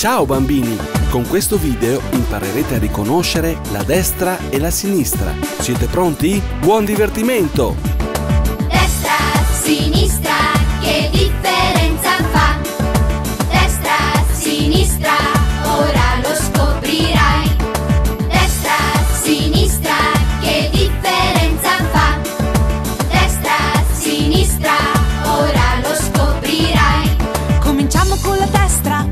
Ciao bambini! Con questo video imparerete a riconoscere la destra e la sinistra. Siete pronti? Buon divertimento! Destra, sinistra, che differenza fa? Destra, sinistra, ora lo scoprirai. Destra, sinistra, che differenza fa? Destra, sinistra, ora lo scoprirai. Cominciamo con la destra,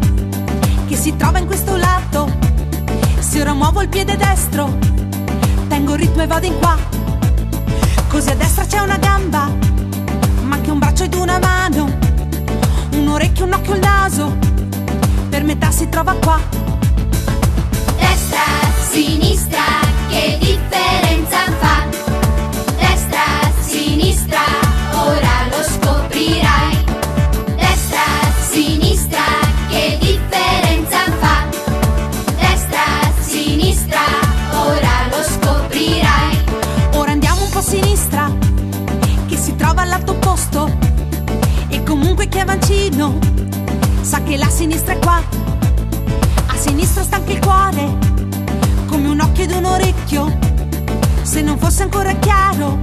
che si trova in questo lato. Se ora muovo il piede destro, tengo il ritmo e vado in qua. Così a destra c'è una gamba, ma anche un braccio ed una mano, un orecchio, un occhio, il naso, per metà si trova qua. Destra, sinistra, che differenza fa? Destra, sinistra, ora lo scoprirai. Destra, sinistra, che differenza fa? Destra, sinistra, ora lo scoprirai. Ora andiamo un po' a sinistra, che si trova al lato opposto, e comunque chi è vancino sa che la sinistra è qua. A sinistra sta anche il cuore, come un occhio ed un orecchio, se non fosse ancora chiaro,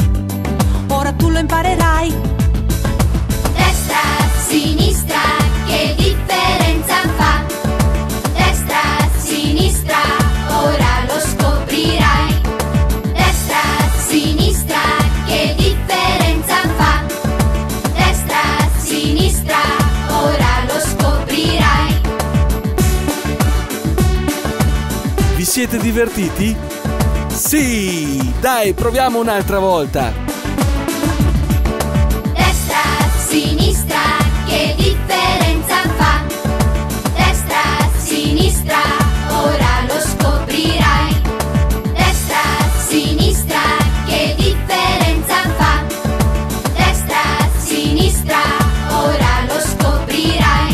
ora tu lo imparerai. Destra, sinistra, che differenza fa? Destra, sinistra, ora lo scoprirai. Destra, sinistra, che differenza fa? Destra, sinistra, ora lo scoprirai. Vi siete divertiti? Sì! Dai, proviamo un'altra volta! Destra, sinistra, che differenza fa? Destra, sinistra, ora lo scoprirai. Destra, sinistra, che differenza fa? Destra, sinistra, ora lo scoprirai.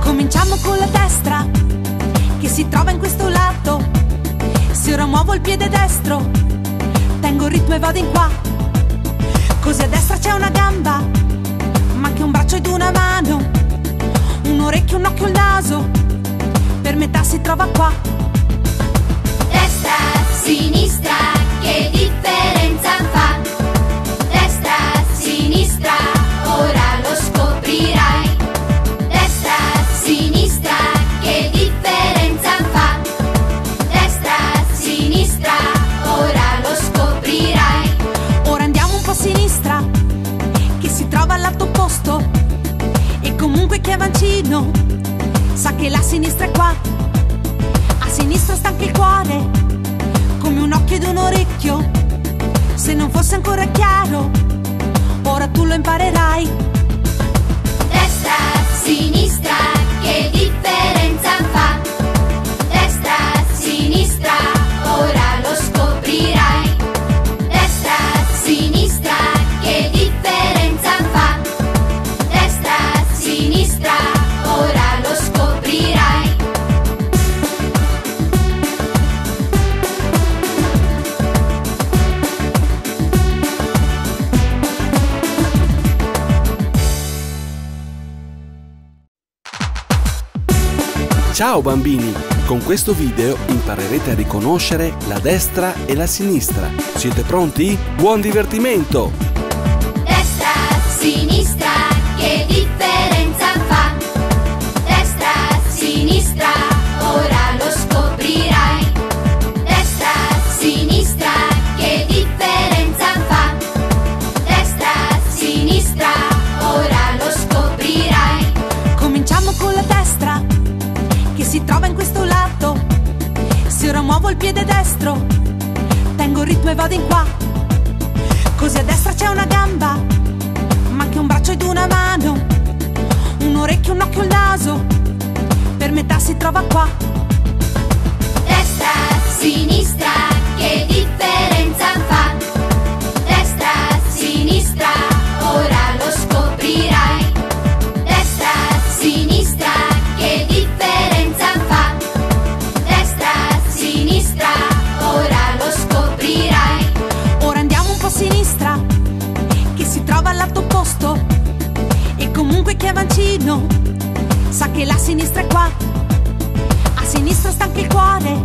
Cominciamo con la destra, che si trova in questo lato. Se ora muovo il piede destro, tengo il ritmo e vado in qua. Così a destra c'è una gamba, ma anche un braccio ed una mano, un orecchio, un occhio, il naso, per metà si trova qua. Destra, sinistra, che differenza fa? Destra, sinistra, ora lo scoprirai. Destra, sinistra, che differenza fa? Destra, sinistra, ora lo scoprirai. Ora andiamo un po' a sinistra, che si trova al lato opposto, e comunque chi è vancino sa che la sinistra è qua. A sinistra sta anche il cuore, come un occhio ed un orecchio, se non fosse ancora chiaro, ora tu lo imparerai. Destra, sinistra, che differenza fa? Destra, sinistra, ora lo scoprirai. Destra, sinistra, che differenza fa? Destra, sinistra, ora lo scoprirai. Ciao bambini! Con questo video imparerete a riconoscere la destra e la sinistra. Siete pronti? Buon divertimento! Destra, sinistra, che differenza fa? Destra, sinistra, ora lo scoprirai. Destra, sinistra, che differenza fa? Destra, sinistra, ora lo scoprirai. Cominciamo con la destra, che si trova in questo lato. Se ora muovo il piede destro, tengo il ritmo e vado in qua. Così a destra c'è una gamba, ma anche un braccio ed una mano, un orecchio, un occhio, il naso, per metà si trova qua. Destra, sinistra, che differenza fa? Destra, sinistra, ora lo scoprirai. Destra, sinistra, che differenza fa? Destra, sinistra, ora lo scoprirai. Ora andiamo un po' a sinistra, che si trova al lato opposto, e comunque chi è vancino sa che la sinistra è qua. sinistra stanca il cuore,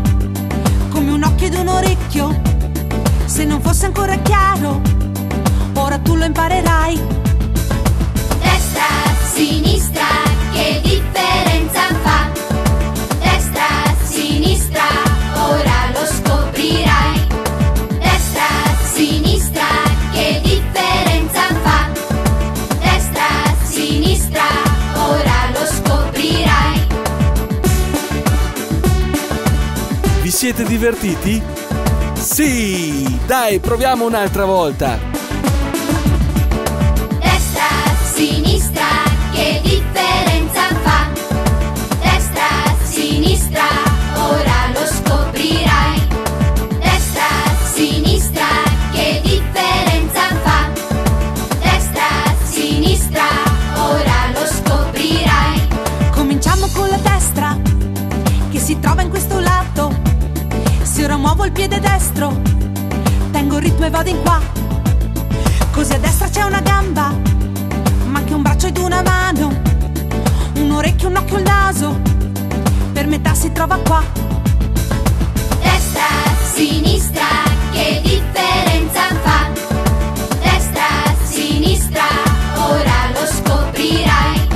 come un occhio ed un orecchio. Se non fosse ancora chiaro, ora tu lo imparerai. Destra, sinistra, che differenza fa? Destra, sinistra, ora lo scoprirai. Destra, sinistra, che differenza fa? Destra, sinistra, ora lo scoprirai. Vi siete divertiti? Sì! Dai, proviamo un'altra volta! Destra, sinistra, che differenza fa? Destra, sinistra, ora lo scoprirai. Destra, sinistra, che differenza fa? Destra, sinistra, ora lo scoprirai. Cominciamo con la destra, che si trova in questo lato. Se ora muovo il piede destro, tengo il ritmo e vado in qua. Così a destra c'è una gamba, ma anche un braccio ed una mano, un orecchio, un occhio, il naso, per metà si trova qua. Destra, sinistra, che differenza fa? Destra, sinistra, ora lo scoprirai.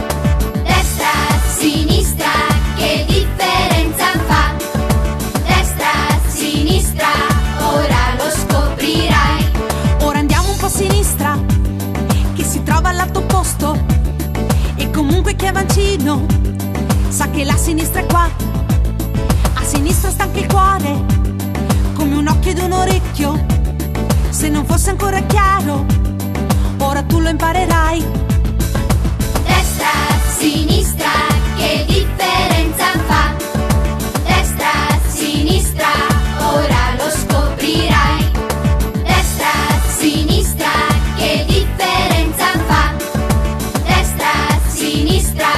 Destra, sinistra, che differenza fa? Sinistra, ora lo scoprirai. Ora andiamo un po' a sinistra, che si trova al lato opposto. E comunque chi è mancino sa che la sinistra è qua. A sinistra sta anche il cuore, come un occhio ed un orecchio. Se non fosse ancora chiaro, ora tu lo imparerai. Destra, sinistra, che differenza fa? Destra, sinistra, ora lo scoprirai. Destra, sinistra, che differenza fa? Destra, sinistra,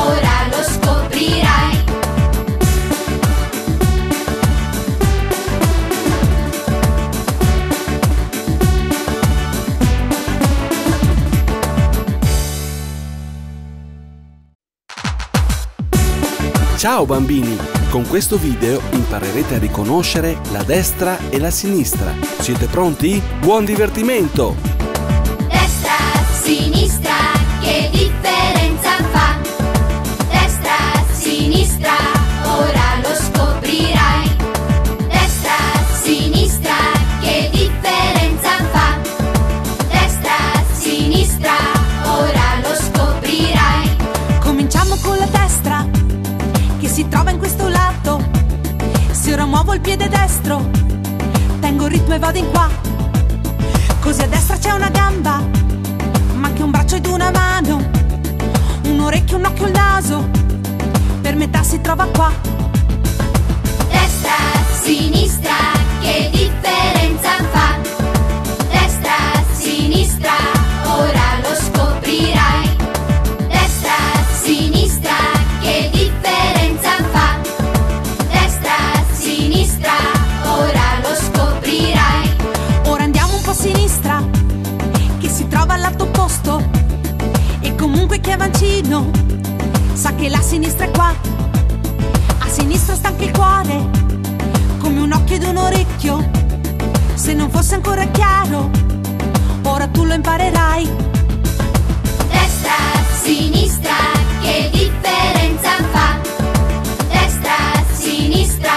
ora lo scoprirai. Ciao bambini! Con questo video imparerete a riconoscere la destra e la sinistra. Siete pronti? Buon divertimento! Destra, sinistra, che differenza fa? Destra, sinistra, ora lo scoprirai. Destra, sinistra, che differenza fa? Destra, sinistra, ora lo scoprirai. Cominciamo con la destra, che si trova in questo lato. Se ora muovo il piede destro, tengo il ritmo e vado in qua. Così a destra c'è una gamba, ma anche un braccio ed una mano, un orecchio, un occhio, il naso, per metà si trova qua. Destra, sinistra, che differenza fa? Destra, sinistra, ora lo scoprirai. Destra, sinistra, che differenza fa? Sinistra, ora lo scoprirai. Ora andiamo un po' a sinistra, che si trova al lato opposto. E comunque chi è mancino sa che la sinistra è qua. A sinistra sta anche il cuore, come un occhio ed un orecchio. Se non fosse ancora chiaro, ora tu lo imparerai. Destra, sinistra, che differenza fa? Destra, sinistra,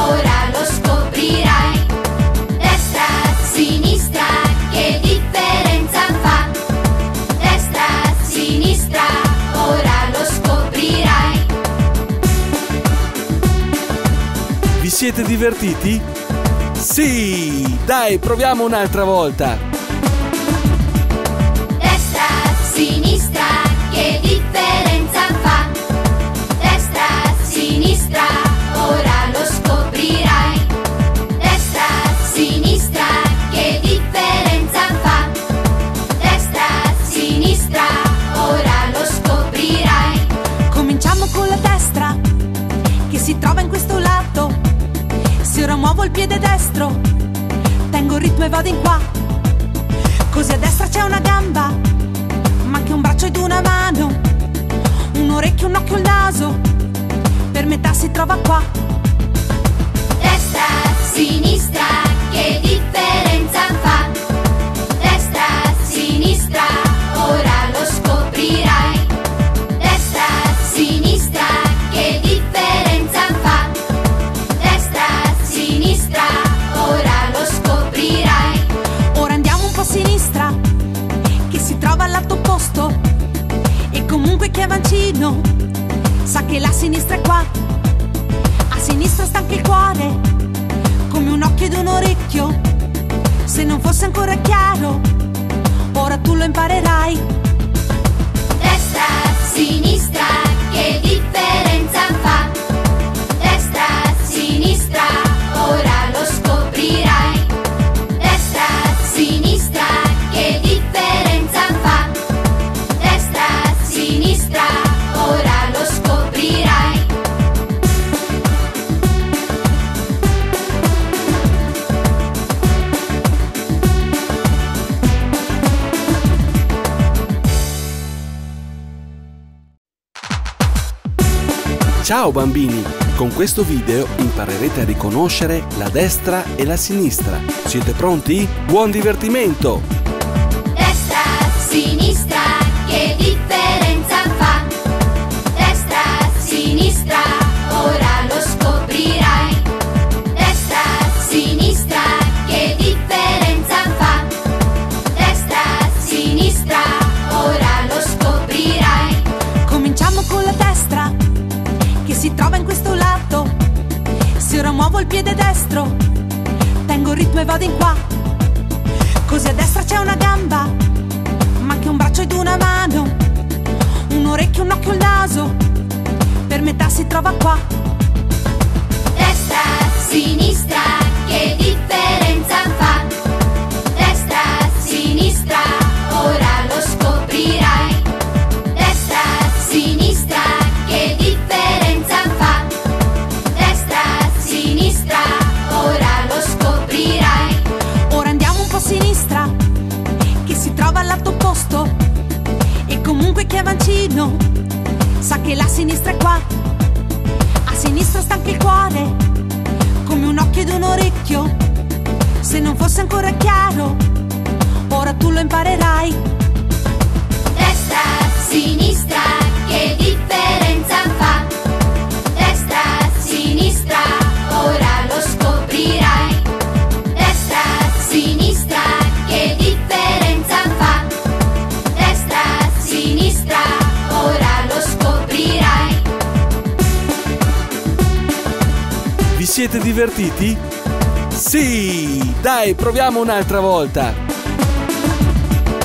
ora lo scoprirai. Destra, sinistra, che differenza fa? Destra, sinistra, ora lo scoprirai. Vi siete divertiti? Sì! Dai, proviamo un'altra volta! Destra, sinistra, che differenza fa? Destra, sinistra, ora lo scoprirai. Destra, sinistra, che differenza fa? Destra, sinistra, ora lo scoprirai. Cominciamo con la destra, che si trova in questo lato. Se ora muovo il piede destro, tengo il ritmo e vado in qua. Così a destra c'è una gamba, ma anche un braccio ed una mano, un orecchio, un occhio, il naso, per metà si trova qua. Destra, sinistra, che differenza fa? Destra, sinistra, ora lo scoprirai. Destra, sinistra, che differenza fa? Destra, sinistra, ora lo scoprirai. Ora andiamo un po' a sinistra, che si trova al lato opposto. E comunque chi è vicino sa che la sinistra è qua. A sinistra sta anche il cuore, come un occhio ed un orecchio. Se non fosse ancora chiaro, ora tu lo imparerai. Destra, sinistra, che differenza fa? Destra, sinistra, ora lo scoprirai. Destra, sinistra, che differenza fa? Destra, sinistra, ora lo scoprirai. Ciao bambini! Con questo video imparerete a riconoscere la destra e la sinistra. Siete pronti? Buon divertimento! Destra, sinistra, che differenza fa? Destra, sinistra, ora lo scoprirai. Destra, sinistra, che differenza fa? Destra, sinistra, ora lo scoprirai. Cominciamo con la destra, che si trova in questo lato. Se ora muovo il piede destro, tengo il ritmo e vado in qua. Così a destra c'è una gamba, ma anche un braccio ed una mano, un orecchio, un occhio, il naso, per metà si trova qua. Destra, sinistra, che differenza fa? Destra, sinistra, ora lo scoprirai. Destra, sinistra, che differenza fa? Destra, sinistra, ora lo scoprirai. Ora andiamo un po' a sinistra, che si trova al lato opposto. E comunque chi è vicino sa che la sinistra è qua. A sinistra sta anche il cuore, come un occhio ed un orecchio. Se non fosse ancora chiaro, ora tu lo imparerai. Destra, sinistra, che differenza fa? Destra, sinistra, ora lo scoprirai. Destra, sinistra, che differenza fa? Destra, sinistra, ora lo scoprirai. Vi siete divertiti? Sì! Dai, proviamo un'altra volta! Destra, sinistra,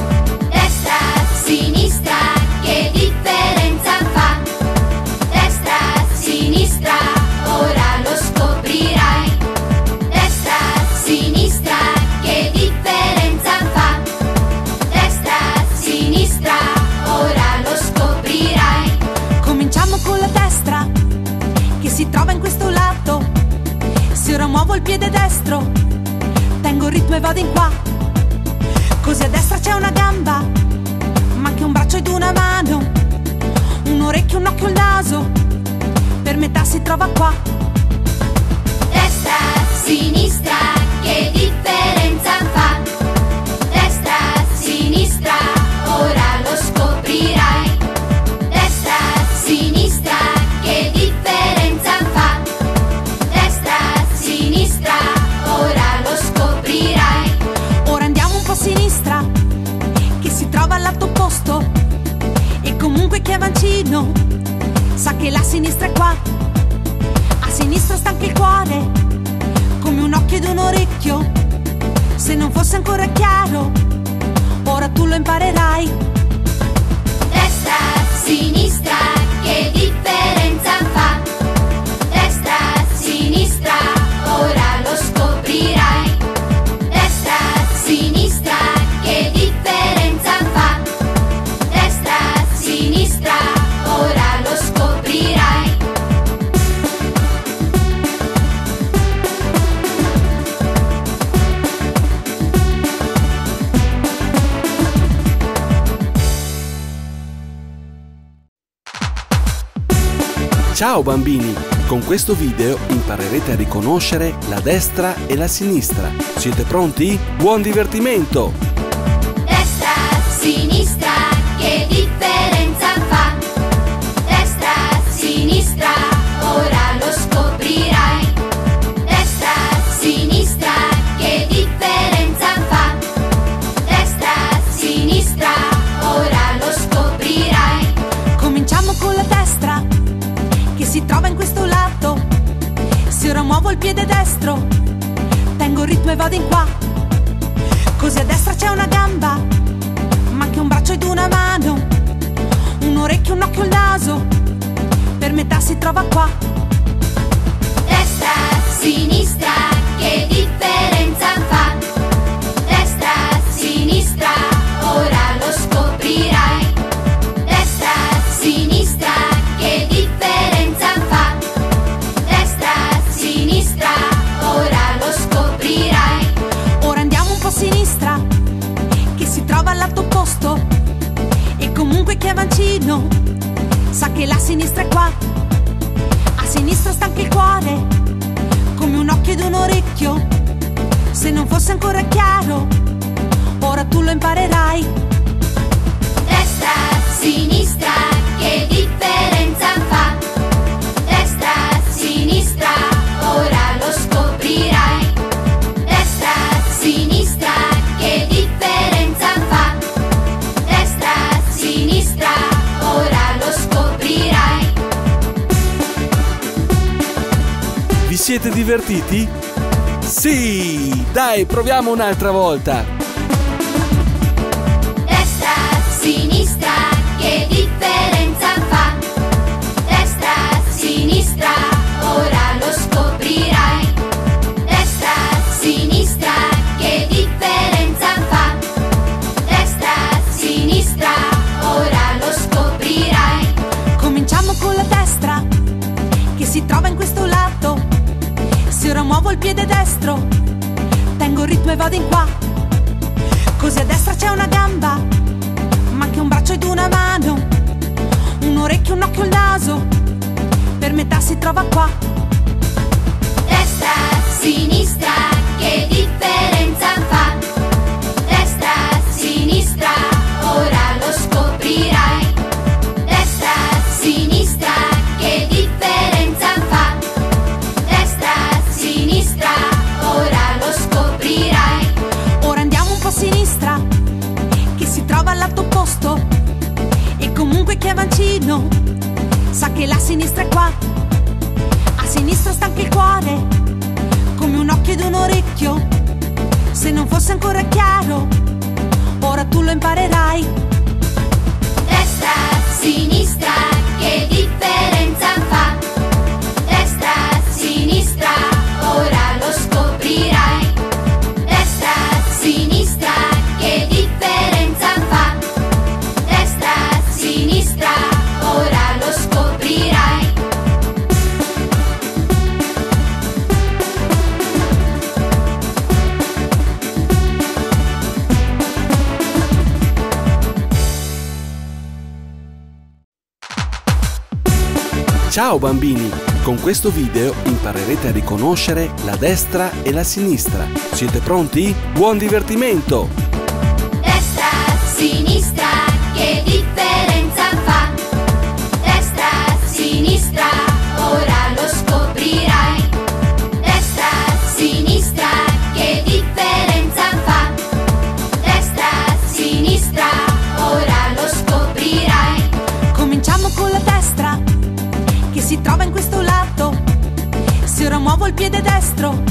che differenza fa? Destra, sinistra, ora lo scoprirai. Destra, sinistra, che differenza fa? Destra, sinistra, ora lo scoprirai. Cominciamo con la destra, che si trova in questo lato. Se ora muovo il piede destro, tengo il ritmo e vado in qua. Così a destra c'è una gamba, ma anche un braccio ed una mano, un orecchio, un occhio, il naso, per metà si trova qua. Destra, sinistra, che differenza fa? Destra, sinistra, ora lo scoprirai. Destra, sinistra, che differenza fa? Destra, sinistra, ora lo scoprirai. Ora andiamo un po' a sinistra, che si trova al lato opposto. E comunque chi è vicino sa che la sinistra è qua. A sinistra sta anche il cuore, come un occhio ed un orecchio. Se non fosse ancora chiaro, ora tu lo imparerai. Destra, sinistra, che differenza fa? Destra, sinistra, ora lo scoprirai. Destra, sinistra, che differenza fa? Destra, sinistra, ora lo scoprirai. Ciao bambini! Con questo video imparerete a riconoscere la destra e la sinistra. Siete pronti? Buon divertimento! Destra, sinistra, che differenza fa? Destra, sinistra, ora lo scoprirai. Destra, sinistra, che differenza fa? Destra, sinistra, ora lo scoprirai. Cominciamo con la destra, che si trova in questo lato. Se ora muovo il piede destro, tengo il ritmo e vado in qua. Così a destra c'è una gamba, ma anche un braccio ed una mano, un orecchio, un occhio, il naso, per metà si trova qua. Destra, sinistra, che differenza fa? Destra, sinistra, ora lo scoprirai. Destra, sinistra, che differenza fa? Destra, sinistra, ora lo scoprirai. Ora andiamo un po' a sinistra, che si trova al lato opposto, e comunque chi è mancino sa che la sinistra è qua. A sinistra sta anche il cuore, come un occhio ed un orecchio, se non fosse ancora chiaro, ora tu lo imparerai. Destra, sinistra, che differenza fa? Destra, sinistra, ora lo scoprirai. Destra, sinistra, che differenza fa? Destra, sinistra, ora lo scoprirai. Vi siete divertiti? Sì! Dai, proviamo un'altra volta! Destra, sinistra, che differenza fa? Destra, sinistra, ora lo scoprirai. Destra, sinistra, che differenza fa? Destra, sinistra, ora lo scoprirai. Cominciamo con la destra, che si trova in questo lato. Se ora muovo il piede destro, tengo il ritmo e vado in qua. Così a destra c'è una gamba, ma anche un braccio ed una mano, un orecchio, un occhio, il naso, per metà si trova qua. Destra, sinistra, che differenza fa? Destra, sinistra, ora lo scoprirai. Destra, sinistra, che differenza fa? Destra, sinistra, ora lo scoprirai. Ora andiamo un po' a sinistra, che si trova al lato opposto, e comunque chi è mancino sa che la sinistra è qua. A sinistra sta anche il cuore, come un occhio ed un orecchio, se non fosse ancora chiaro, ora tu lo imparerai. Destra, sinistra, che differenza fa? Destra, sinistra, ora lo scoprirai. Destra, sinistra, che differenza fa? Destra, sinistra, ora lo scoprirai. Ciao bambini! Con questo video imparerete a riconoscere la destra e la sinistra. Siete pronti? Buon divertimento! Destra, sinistra, che differenza fa? Destra, sinistra, ora lo scoprirai. Destra, sinistra, che differenza fa? Destra, sinistra, ora lo scoprirai. Cominciamo con la destra, che si trova in questo lato. Se ora muovo il piede destro,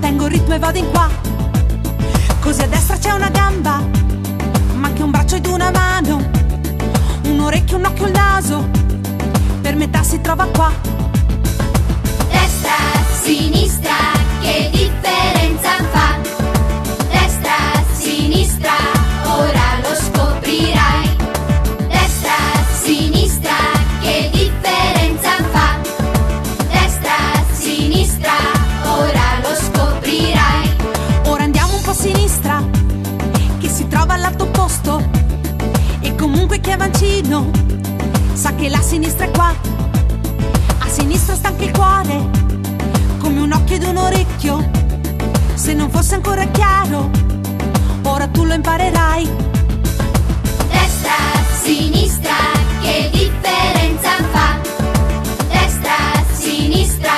tengo il ritmo e vado in qua. Così a destra c'è una gamba, ma anche un braccio ed una mano, un orecchio, un occhio, il naso, per metà si trova qua. Destra, sinistra, che differenza fa? Destra, sinistra, ora lo scoprirai. Destra, sinistra, che differenza fa? Destra, sinistra, ora lo scoprirai. Ora andiamo un po' a sinistra, che si trova al lato opposto, e comunque chi è mancino sa che la sinistra è qua. occhio, se non fosse ancora chiaro, ora tu lo imparerai. Destra, sinistra, che differenza fa? Destra, sinistra,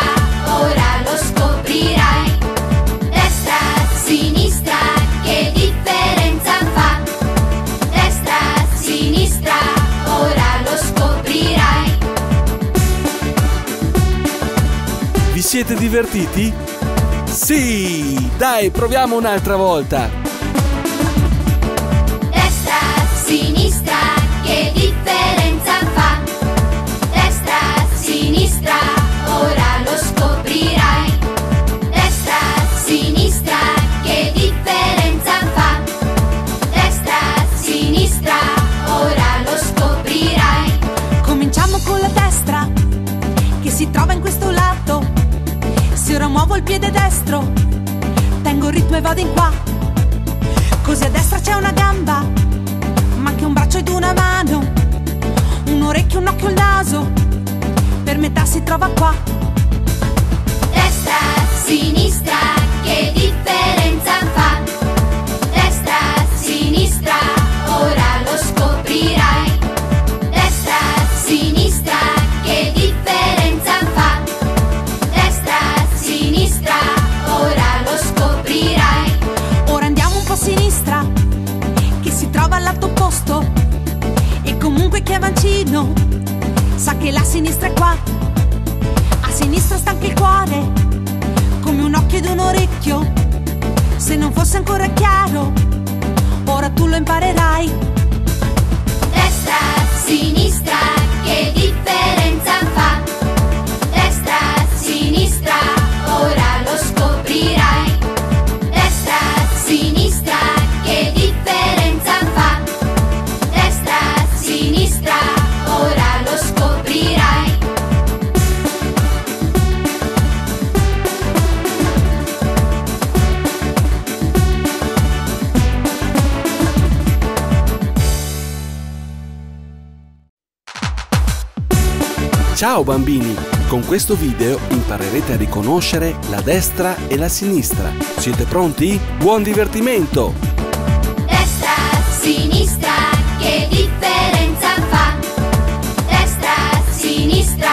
ora lo scoprirai. Destra, sinistra, che differenza fa? Destra, sinistra, ora lo scoprirai. Vi siete divertiti? Sì! Dai, proviamo un'altra volta! Destra, sinistra, che differenza fa? Destra, sinistra, ora lo scoprirai. Destra, sinistra, che differenza fa? Destra, sinistra, ora lo scoprirai. Cominciamo con la destra, che si trova in questo lato. Se ora muovo il piede destro, tengo il ritmo e vado in qua. Così a destra c'è una gamba, ma anche un braccio ed una mano, un orecchio, un occhio, il naso, per metà si trova qua. Destra, sinistra, che differenza fa? Destra, sinistra, ora lo scoprirai. Destra, sinistra, che differenza fa? Sinistra, ora lo scoprirai. Ora andiamo un po' a sinistra, che si trova al lato opposto, e comunque chi è mancino sa che la sinistra è qua. A sinistra sta anche il cuore, come un occhio ed un orecchio, se non fosse ancora chiaro, ora tu lo imparerai. Destra, sinistra, che differenza fa? Destra, sinistra, ora lo scoprirai. Destra, sinistra, che differenza fa? Destra, sinistra, ora lo scoprirai. Ciao bambini! Con questo video imparerete a riconoscere la destra e la sinistra. Siete pronti? Buon divertimento! Destra, sinistra, che differenza fa? Destra, sinistra,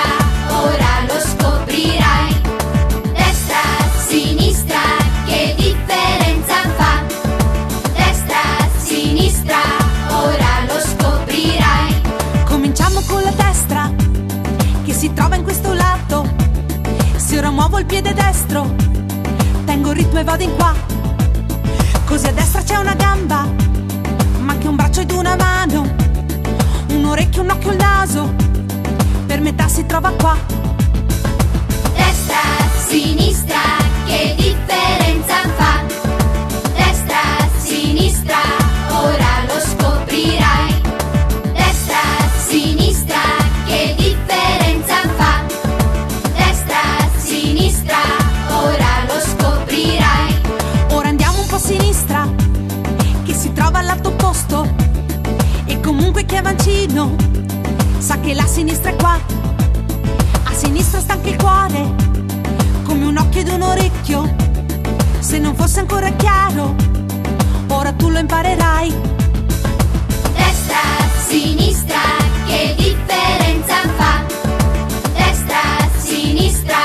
ora lo scoprirai. Destra, sinistra, che differenza fa? Destra, sinistra, ora lo scoprirai. Cominciamo con la destra, che si trova in questo lato. Se ora muovo il piede destro, tengo il ritmo e vado in qua. Così a destra c'è una gamba, ma anche un braccio ed una mano, un orecchio, un occhio, il naso, per metà si trova qua. Destra, sinistra, che differenza fa? Destra, sinistra, ora lo scoprirai. Destra, sinistra, che differenza fa? Destra, sinistra, ora lo scoprirai. Ora andiamo un po' a sinistra, che si trova al lato opposto, e comunque chi è mancino sa che la sinistra è qua. A sinistra sta anche il cuore, come un occhio ed un orecchio, se non fosse ancora chiaro, ora tu lo imparerai. Destra, sinistra, che differenza fa? Destra, sinistra,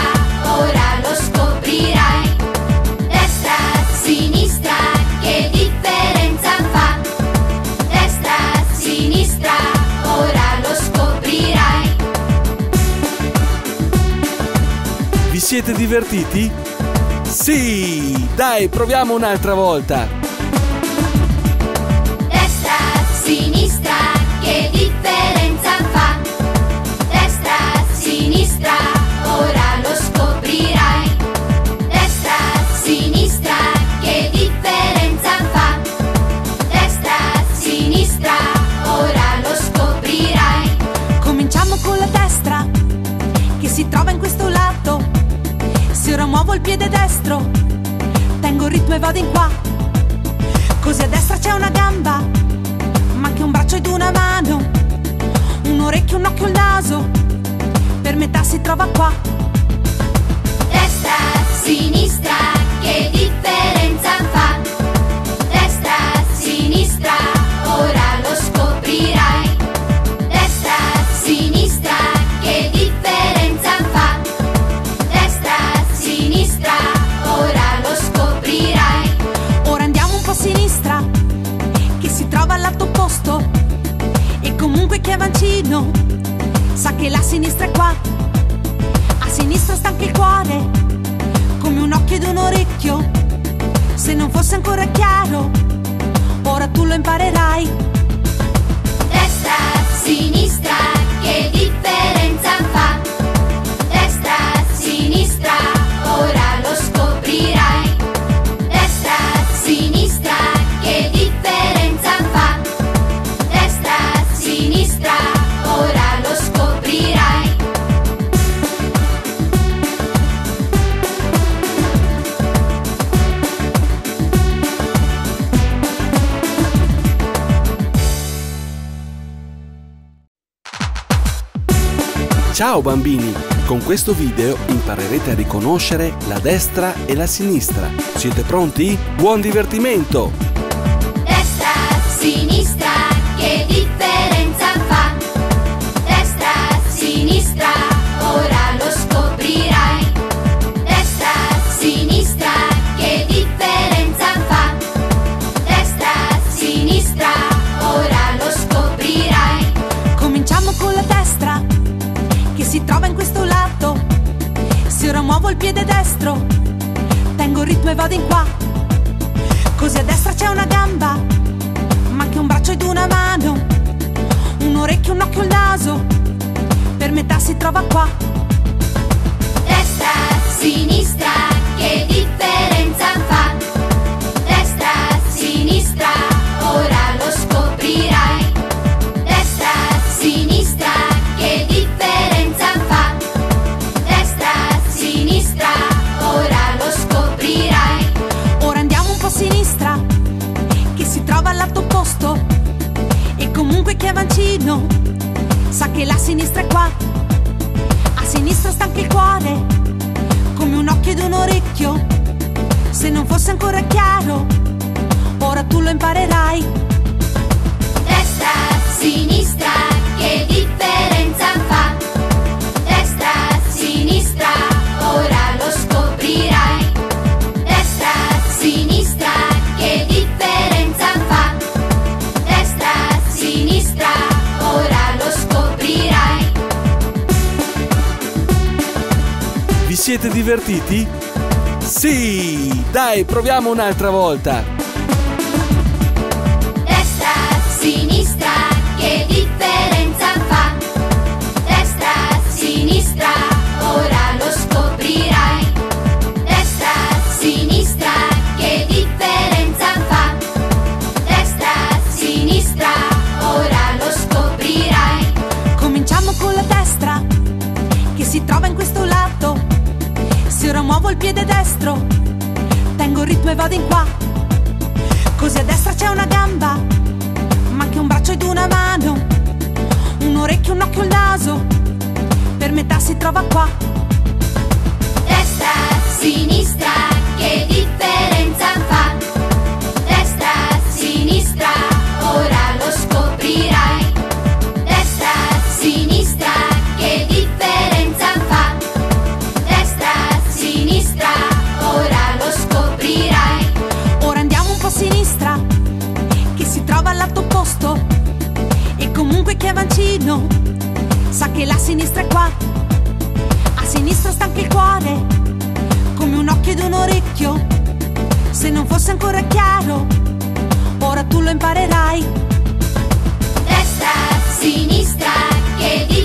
ora lo scoprirai. Destra, sinistra, che differenza fa? Destra, sinistra, ora lo scoprirai. Vi siete divertiti? Sì! Dai, proviamo un'altra volta! Destra, sinistra, che differenza fa? Destra, sinistra, ora lo scoprirai. Destra, sinistra, che differenza fa? Destra, sinistra, ora lo scoprirai. Cominciamo con la destra, che si trova in questo lato. Se ora muovo il piede destro, tengo il ritmo e vado in qua. Così a destra c'è una gamba, ma anche un braccio ed una mano, un orecchio, un occhio, il naso, per metà si trova qua. Destra, sinistra, che la sinistra è qua. A sinistra sta anche il cuore, come un occhio ed un orecchio. Se non fosse ancora chiaro, ora tu lo imparerai. Destra, sinistra, che differenza fa? Destra, sinistra, ora lo scoprirai. Destra, sinistra, che differenza fa? Destra, sinistra, ora lo scoprirai. Ciao bambini! Con questo video imparerete a riconoscere la destra e la sinistra. Siete pronti? Buon divertimento! Destra, sinistra, che differenza fa? Destra, sinistra, ora lo scoprirai. Destra, sinistra, che differenza fa? Destra, sinistra, ora lo scoprirai. Cominciamo con la destra, che si trova in questo lato. Se ora muovo il piede destro, tengo il ritmo e vado in qua. Così a destra c'è una gamba, ma anche un braccio ed una mano, un orecchio, un occhio, il naso, per metà si trova qua. Destra, sinistra, che differenza fa? Destra, sinistra, ora lo scoprirai. Destra, sinistra, che differenza fa? Destra, sinistra, ora lo scoprirai. Ora andiamo un po' a sinistra, che si trova al lato opposto. E comunque chi è vicino sa che la sinistra è qua. A sinistra sta anche il cuore, come un occhio ed un orecchio. Se non fosse ancora chiaro, ora tu lo imparerai. Destra, sinistra, che differenza fa? Sinistra, ora lo scoprirai. Destra, sinistra, che differenza fa? Destra, sinistra, ora lo scoprirai. Vi siete divertiti? Sì! Dai, proviamo un'altra volta! Destra, sinistra, che differenza fa? Destra, sinistra, ora lo scoprirai. Destra, sinistra, che differenza fa? Destra, sinistra, ora lo scoprirai. Cominciamo con la destra, che si trova in questo lato. Se ora muovo il piede destro, tengo il ritmo e vado in qua. Così a destra c'è una gamba, ma anche un braccio ed una mano, un orecchio, un occhio, il naso, per metà si trova qua. Destra, sinistra, che differenza fa? Destra, sinistra, ora lo scoprirai. Destra, sinistra, che differenza fa? Destra, sinistra, ora lo scoprirai. Ora andiamo un po' a sinistra, che si trova al lato opposto. E comunque chi è vicino sa che la sinistra è qua. A sinistra sta anche il cuore, come un occhio ed un orecchio. Se non fosse ancora chiaro, ora tu lo imparerai. Destra, sinistra, che